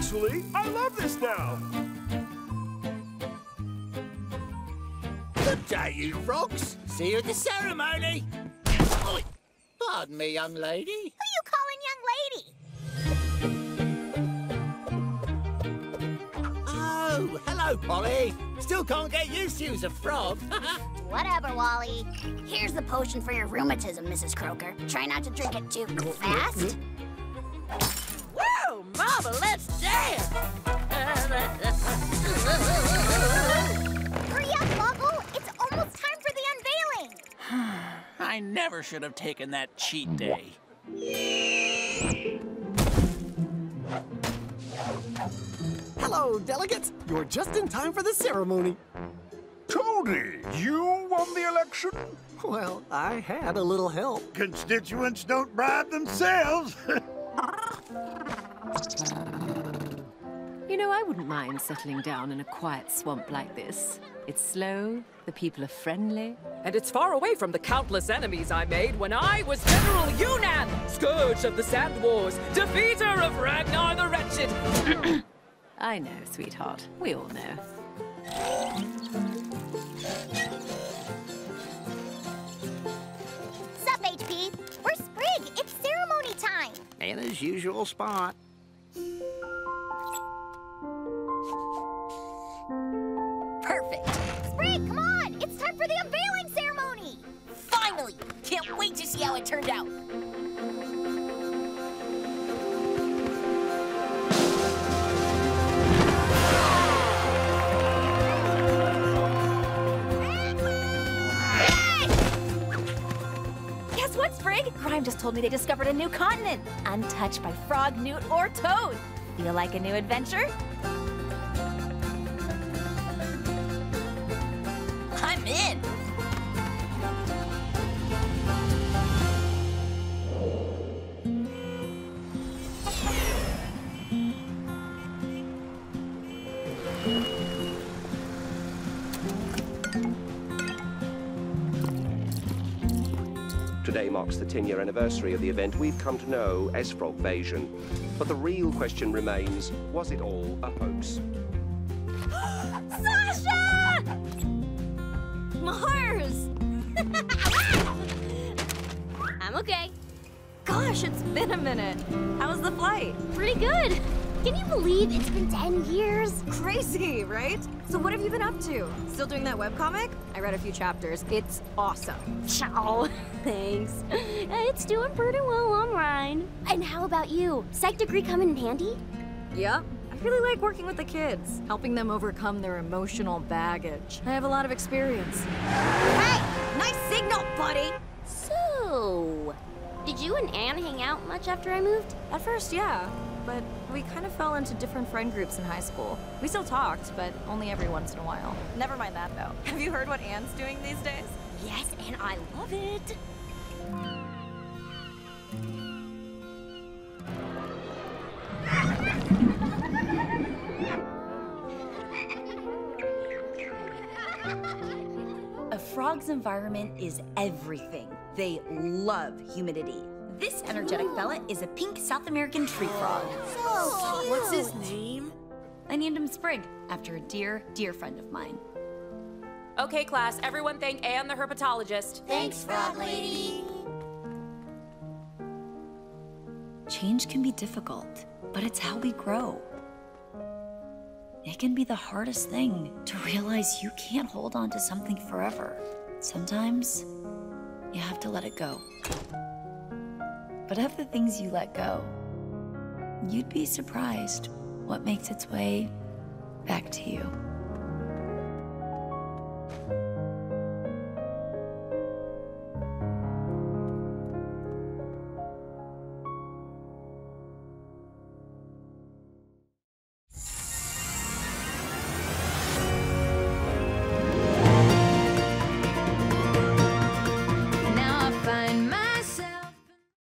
Actually, I love this now. Good day, you frogs. See you at the ceremony. Oh, pardon me, young lady. Who are you calling young lady? Oh, hello, Polly. Still can't get used to you as a frog. Whatever, Wally. Here's the potion for your rheumatism, Mrs. Croker. Try not to drink it too fast. Whoa, Mama, let's dance! Hurry up, Bubble! It's almost time for the unveiling! I never should have taken that cheat day. Hello, delegates. You're just in time for the ceremony. Tony, you won the election? Well, I had a little help. Constituents don't bribe themselves. You know, I wouldn't mind settling down in a quiet swamp like this. It's slow, the people are friendly. And it's far away from the countless enemies I made when I was General Yunan, Scourge of the Sand Wars, Defeater of Ragnar the Wretched. I know, sweetheart. We all know. Sup, HP? We're Sprig. It's ceremony time. Anna's usual spot. Perfect. Sprig, come on! It's time for the unveiling ceremony! Finally! Can't wait to see how it turned out. What, Sprig? Grime just told me they discovered a new continent, untouched by frog, newt, or toad. Feel like a new adventure? I'm in! Today marks the 10-year anniversary of the event we've come to know as Frogvasion. But the real question remains, was it all a hoax? Sasha! Mars! I'm okay. Gosh, it's been a minute. How was the flight? Pretty good. Can you believe it's been 10 years? Crazy, right? So what have you been up to? Still doing that webcomic? I read a few chapters. It's awesome. Ciao. Thanks. It's doing pretty well online. And how about you? Psych degree come in handy? Yep. I really like working with the kids, helping them overcome their emotional baggage. I have a lot of experience. Hey! Nice signal, buddy! So, did you and Anne hang out much after I moved? At first, yeah. But we kind of fell into different friend groups in high school. We still talked, but only every once in a while. Never mind that, though. Have you heard what Anne's doing these days? Yes, and I love it! A frog's environment is everything. They love humidity. This energetic fella is a pink South American tree frog. So cute. What's his name? I named him Sprig, after a dear, dear friend of mine. Okay, class, everyone thank Anne the herpetologist. Thanks, frog lady. Change can be difficult, but it's how we grow. It can be the hardest thing to realize you can't hold on to something forever. Sometimes, you have to let it go. But of the things you let go, you'd be surprised what makes its way back to you.